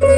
I'll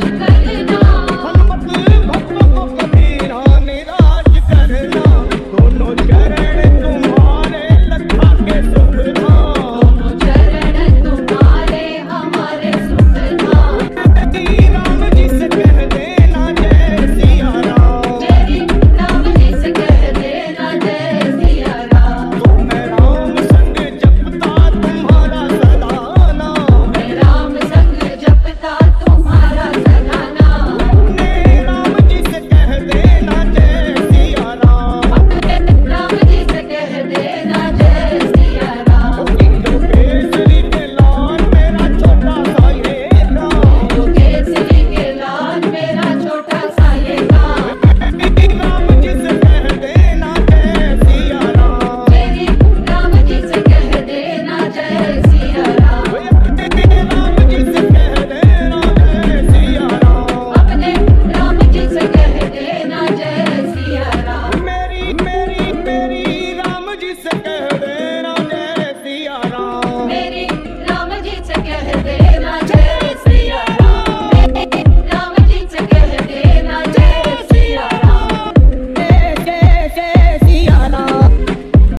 be